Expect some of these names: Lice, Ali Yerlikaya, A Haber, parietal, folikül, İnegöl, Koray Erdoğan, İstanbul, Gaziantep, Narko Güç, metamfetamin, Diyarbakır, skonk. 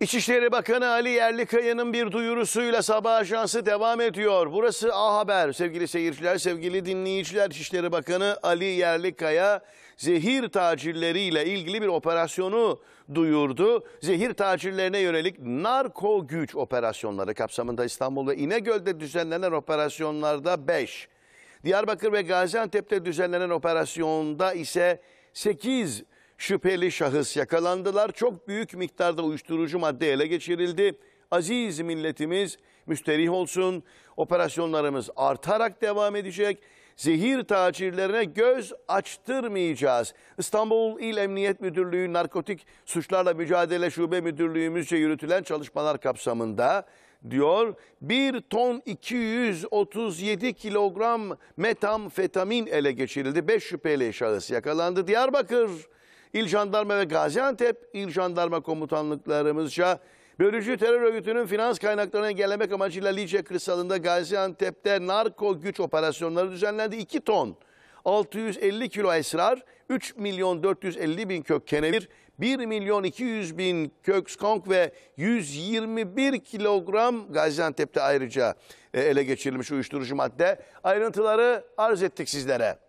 İçişleri Bakanı Ali Yerlikaya'nın bir duyurusuyla Sabah Ajansı devam ediyor. Burası A Haber. Sevgili seyirciler, sevgili dinleyiciler, İçişleri Bakanı Ali Yerlikaya zehir tacirleriyle ilgili bir operasyonu duyurdu. Zehir tacirlerine yönelik narko güç operasyonları kapsamında İstanbul ve İnegöl'de düzenlenen operasyonlarda 5, Diyarbakır ve Gaziantep'te düzenlenen operasyonda ise 8 şüpheli şahıs yakalandılar. Çok büyük miktarda uyuşturucu madde ele geçirildi. Aziz milletimiz müsterih olsun. Operasyonlarımız artarak devam edecek. Zehir tacirlerine göz açtırmayacağız. İstanbul İl Emniyet Müdürlüğü Narkotik Suçlarla Mücadele Şube Müdürlüğümüzce yürütülen çalışmalar kapsamında diyor 1 ton 237 kilogram metamfetamin ele geçirildi. 5 şüpheli şahıs yakalandı. Diyarbakır İl Jandarma ve Gaziantep İl Jandarma Komutanlıklarımızca bölücü terör örgütünün finans kaynaklarını engellemek amacıyla Lice kırsalında Gaziantep'te narko güç operasyonları düzenlendi. 2 ton 650 kilo esrar, 3 milyon 450 bin kök kenevir, 1 milyon 200 bin kök skonk ve 121 kilogram Gaziantep'te ayrıca ele geçirilmiş uyuşturucu madde. Ayrıntıları arz ettik sizlere.